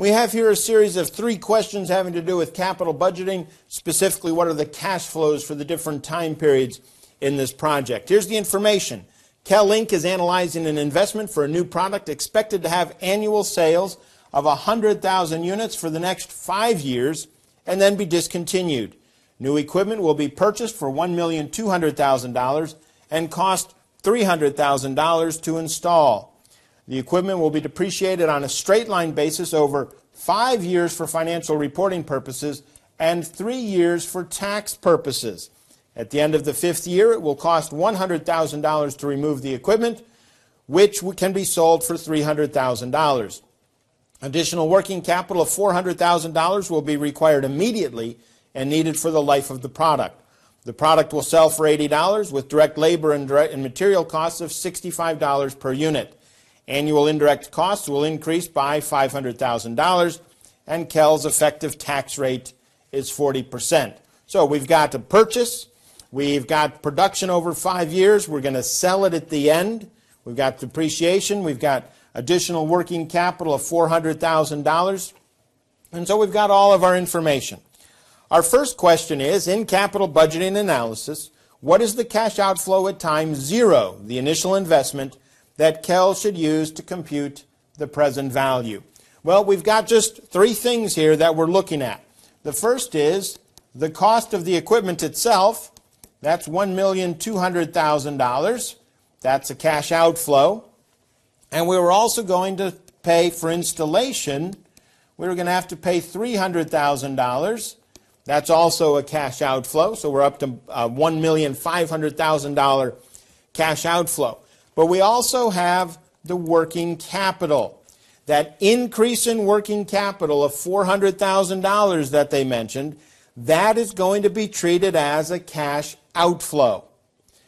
We have here a series of three questions having to do with capital budgeting, specifically what are the cash flows for the different time periods in this project. Here's the information. Kell Inc. is analyzing an investment for a new product expected to have annual sales of 100,000 units for the next 5 years and then be discontinued. New equipment will be purchased for $1,200,000 and cost $300,000 to install. The equipment will be depreciated on a straight-line basis over 5 years for financial reporting purposes and 3 years for tax purposes. At the end of the fifth year, it will cost $100,000 to remove the equipment, which can be sold for $300,000. Additional working capital of $400,000 will be required immediately and needed for the life of the product. The product will sell for $80 with direct labor and material costs of $65 per unit. Annual indirect costs will increase by $500,000, and Kell's effective tax rate is 40%. So we've got a purchase, we've got production over 5 years, we're going to sell it at the end, we've got depreciation, we've got additional working capital of $400,000, and so we've got all of our information. Our first question is, in capital budgeting analysis, what is the cash outflow at time zero, the initial investment, that Kell should use to compute the present value? Well, we've got just three things here that we're looking at. The first is the cost of the equipment itself. That's $1,200,000. That's a cash outflow. And we were also going to pay for installation. We were going to have to pay $300,000. That's also a cash outflow. So we're up to $1,500,000 cash outflow. But we also have the working capital. That increase in working capital of $400,000 that they mentioned, that is going to be treated as a cash outflow.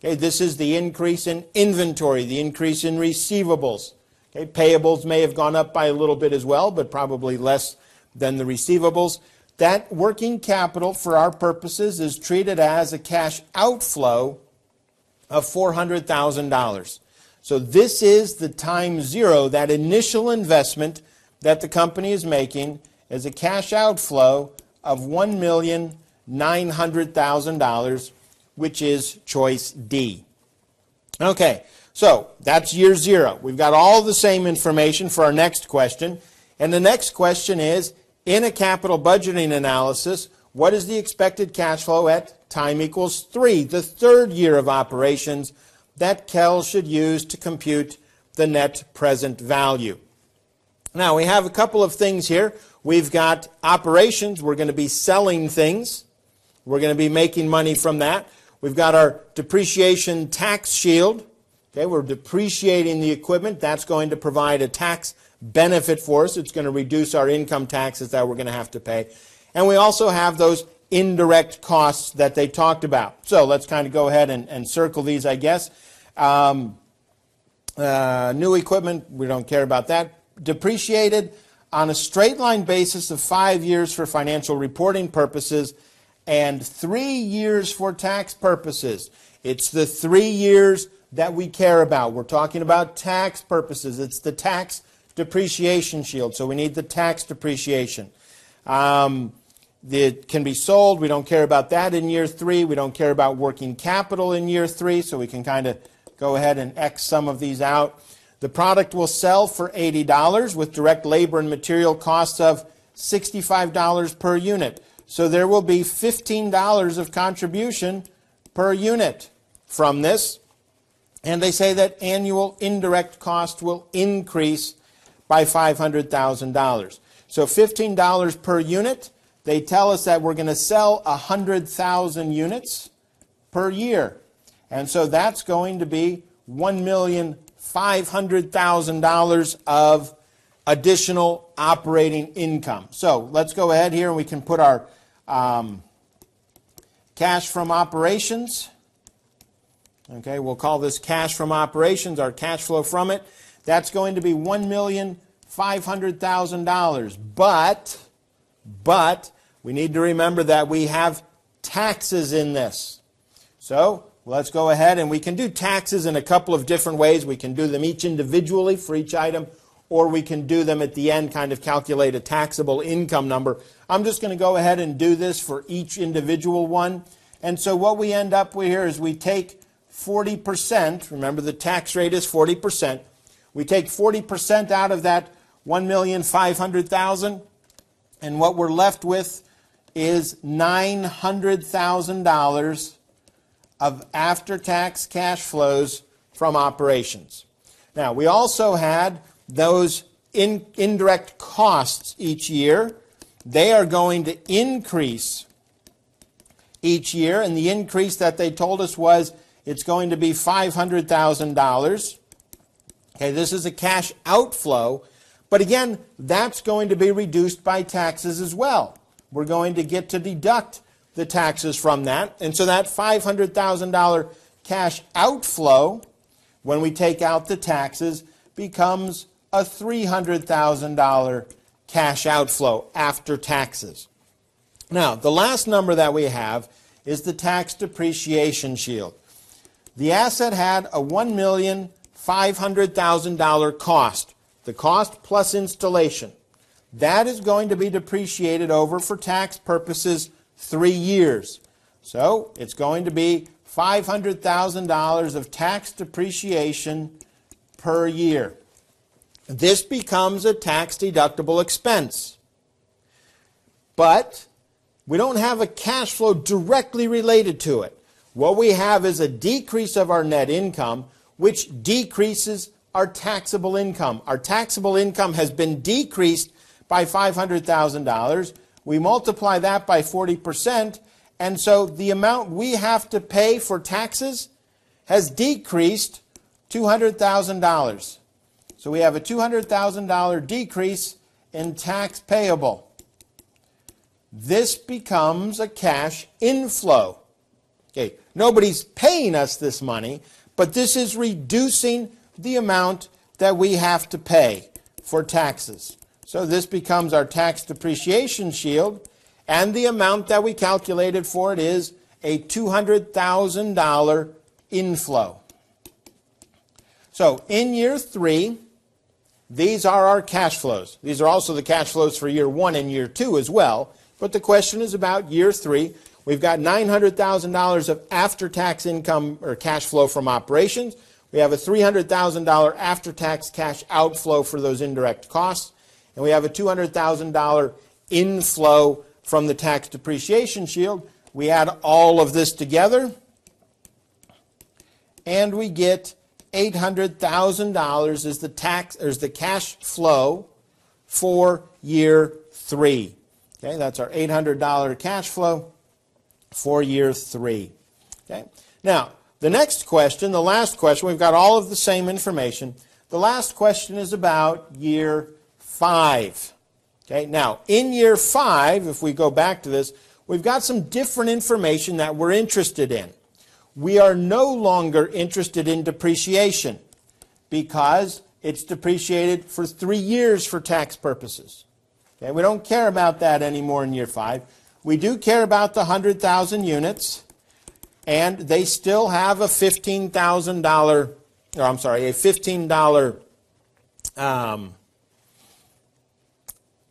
Okay, this is the increase in inventory, the increase in receivables. Okay, payables may have gone up by a little bit as well, but probably less than the receivables. That working capital, for our purposes, is treated as a cash outflow of $400,000. So this is the time zero, that initial investment that the company is making is a cash outflow of $1,900,000, which is choice D. Okay, so that's year zero. We've got all the same information for our next question. And the next question is, in a capital budgeting analysis, what is the expected cash flow at time equals 3, the third year of operations, that Kell should use to compute the net present value? Now, we have a couple of things here. We've got operations. We're going to be selling things. We're going to be making money from that. We've got our depreciation tax shield. Okay, we're depreciating the equipment. That's going to provide a tax benefit for us. It's going to reduce our income taxes that we're going to have to pay. And we also have those indirect costs that they talked about. So let's kind of go ahead and circle these, I guess. New equipment, we don't care about that. Depreciated on a straight line basis of 5 years for financial reporting purposes and 3 years for tax purposes. It's the 3 years that we care about. We're talking about tax purposes. It's the tax depreciation shield, so we need the tax depreciation. It can be sold. We don't care about that in year three. We don't care about working capital in year three, so we can kind of go ahead and X some of these out. The product will sell for $80 with direct labor and material costs of $65 per unit. So there will be $15 of contribution per unit from this. And they say that annual indirect cost will increase by $500,000. So $15 per unit. They tell us that we're going to sell 100,000 units per year. And so that's going to be $1,500,000 of additional operating income. So let's go ahead here and we can put our cash from operations. Okay, we'll call this cash from operations, our cash flow from it. That's going to be $1,500,000. But we need to remember that we have taxes in this. So let's go ahead, and we can do taxes in a couple of different ways. We can do them each individually for each item, or we can do them at the end, kind of calculate a taxable income number. I'm just going to go ahead and do this for each individual one. And so what we end up with here is we take 40%, remember the tax rate is 40%, we take 40% out of that $1,500,000, and what we're left with is $900,000 of after-tax cash flows from operations. Now, we also had those indirect costs each year. They are going to increase each year, and the increase that they told us was it's going to be $500,000. Okay, this is a cash outflow, but again, that's going to be reduced by taxes as well. We're going to get to deduct the taxes from that. And so that $500,000 cash outflow, when we take out the taxes, becomes a $300,000 cash outflow after taxes. Now, the last number that we have is the tax depreciation shield. The asset had a $1,500,000 cost, the cost plus installation. That is going to be depreciated over, for tax purposes, 3 years. So it's going to be $500,000 of tax depreciation per year. This becomes a tax-deductible expense. But we don't have a cash flow directly related to it. What we have is a decrease of our net income, which decreases our taxable income. Our taxable income has been decreased by $500,000. We multiply that by 40%, and so the amount we have to pay for taxes has decreased $200,000. So we have a $200,000 decrease in tax payable. This becomes a cash inflow. Okay, nobody's paying us this money, but this is reducing the amount that we have to pay for taxes. So this becomes our tax depreciation shield, and the amount that we calculated for it is a $200,000 inflow. So in year 3, these are our cash flows. These are also the cash flows for year 1 and year 2 as well, but the question is about year 3. We've got $900,000 of after-tax income or cash flow from operations. We have a $300,000 after-tax cash outflow for those indirect costs. And we have a $200,000 inflow from the tax depreciation shield. We add all of this together, and we get $800,000 is the cash flow for year 3. Okay, that's our $800 cash flow for year 3. Okay. Now, the next question, the last question, we've got all of the same information. The last question is about year 5. Okay, now in year 5, if we go back to this, we've got some different information that we're interested in. We are no longer interested in depreciation because it's depreciated for 3 years for tax purposes. Okay, we don't care about that anymore in year 5. We do care about the 100,000 units, and they still have a $15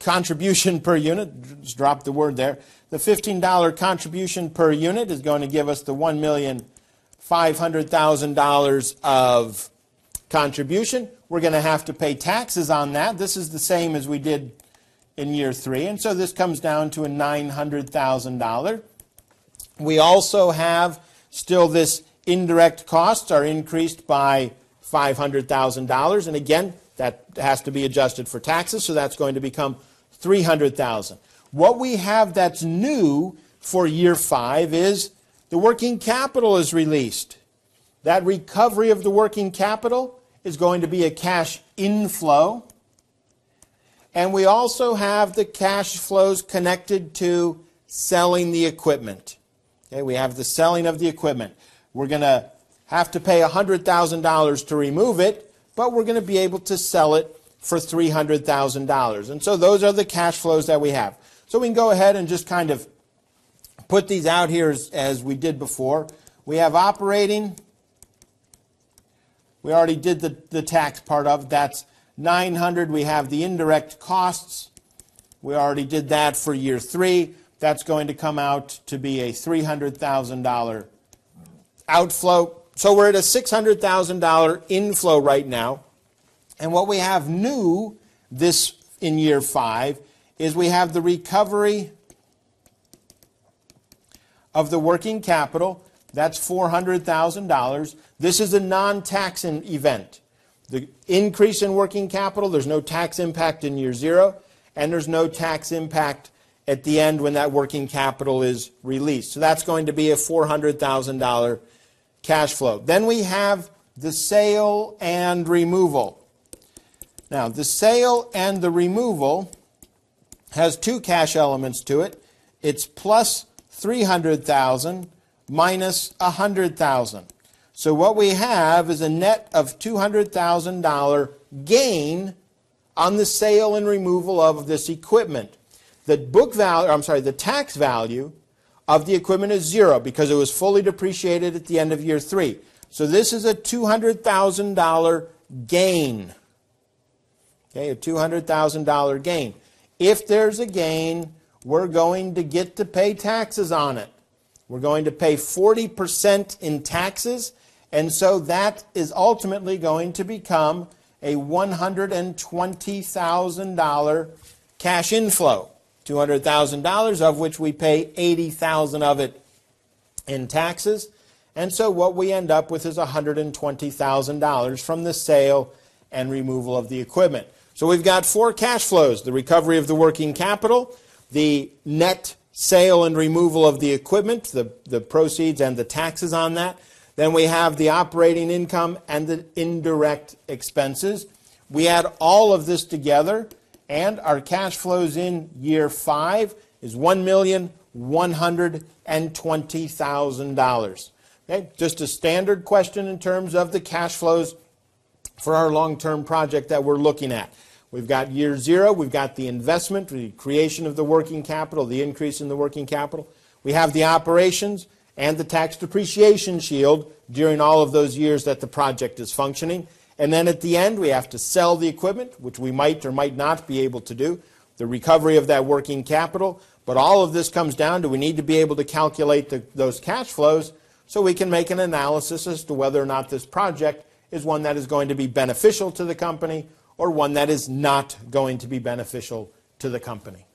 contribution per unit. Just drop the word there. The $15 contribution per unit is going to give us the $1,500,000 of contribution. We're going to have to pay taxes on that. This is the same as we did in year 3, and so this comes down to a $900,000. We also have still this indirect costs are increased by $500,000, and again, that has to be adjusted for taxes, so that's going to become $300,000. What we have that's new for year 5 is the working capital is released. That recovery of the working capital is going to be a cash inflow. And we also have the cash flows connected to selling the equipment. Okay, we have the selling of the equipment. We're going to have to pay $100,000 to remove it, but we're going to be able to sell it for $300,000. And so those are the cash flows that we have. So we can go ahead and just kind of put these out here as we did before. We have operating. We already did the tax part of that's 900, we have the indirect costs. We already did that for year three. That's going to come out to be a $300,000 outflow. So we're at a $600,000 inflow right now. And what we have new this in year five is we have the recovery of the working capital. That's $400,000. This is a non-tax event. The increase in working capital, there's no tax impact in year zero, and there's no tax impact at the end when that working capital is released. So that's going to be a $400,000 cash flow. Then we have the sale and removal. Now, the sale and the removal has two cash elements to it. It's plus $300,000 minus $100,000. So what we have is a net of $200,000 gain on the sale and removal of this equipment. The book value, the tax value of the equipment is zero because it was fully depreciated at the end of year three. So this is a $200,000 gain. Okay, a $200,000 gain. If there's a gain, we're going to get to pay taxes on it. We're going to pay 40% in taxes, and so that is ultimately going to become a $120,000 cash inflow, $200,000 of which we pay $80,000 of it in taxes. And so what we end up with is $120,000 from the sale and removal of the equipment. So we've got four cash flows: the recovery of the working capital, the net sale and removal of the equipment, the proceeds and the taxes on that. Then we have the operating income and the indirect expenses. We add all of this together, and our cash flows in year five is $1,120,000. Okay, just a standard question in terms of the cash flows for our long-term project that we're looking at. We've got year zero, we've got the investment, the creation of the working capital, the increase in the working capital. We have the operations and the tax depreciation shield during all of those years that the project is functioning. And then at the end, we have to sell the equipment, which we might or might not be able to do, the recovery of that working capital. But all of this comes down to we need to be able to calculate those cash flows so we can make an analysis as to whether or not this project is one that is going to be beneficial to the company or one that is not going to be beneficial to the company.